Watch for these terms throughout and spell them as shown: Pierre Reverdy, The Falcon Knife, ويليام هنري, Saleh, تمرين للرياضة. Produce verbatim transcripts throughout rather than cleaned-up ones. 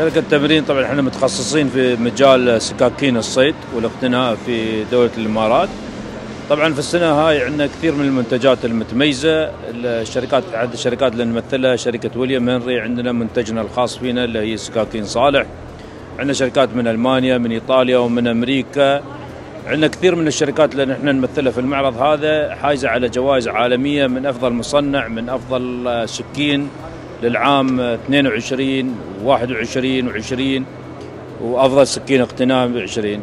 شركة تمرين طبعا احنا متخصصين في مجال سكاكين الصيد والاقتناء في دولة الامارات. طبعا في السنة هاي عندنا كثير من المنتجات المتميزة، الشركات عدد الشركات اللي نمثلها شركة ويليام هنري، عندنا منتجنا الخاص فينا اللي هي سكاكين صالح، عندنا شركات من المانيا من ايطاليا ومن امريكا، عندنا كثير من الشركات اللي نحن نمثلها في المعرض هذا حايزة على جوائز عالمية من افضل مصنع من افضل سكين للعام اثنين وعشرين واحد وعشرين وعشرين وافضل سكين اقتناء بعشرين.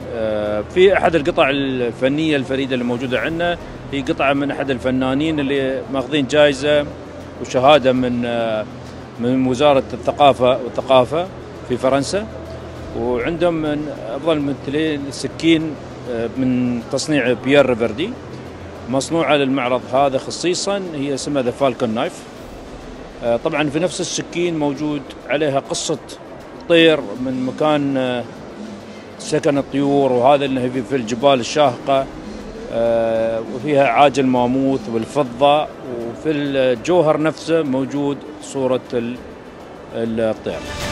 في احد القطع الفنيه الفريده اللي موجوده عندنا هي قطعه من احد الفنانين اللي ماخذين جائزه وشهاده من من وزاره الثقافه والثقافه في فرنسا، وعندهم من افضل ممثلين سكين من تصنيع بيير ريفردي مصنوعه للمعرض هذا خصيصا، هي اسمها ذا فالكون نايف. طبعا في نفس السكين موجود عليها قصة طير من مكان سكن الطيور، وهذا اللي في الجبال الشاهقة، وفيها عاج الماموث والفضة، وفي الجوهر نفسه موجود صورة الطير.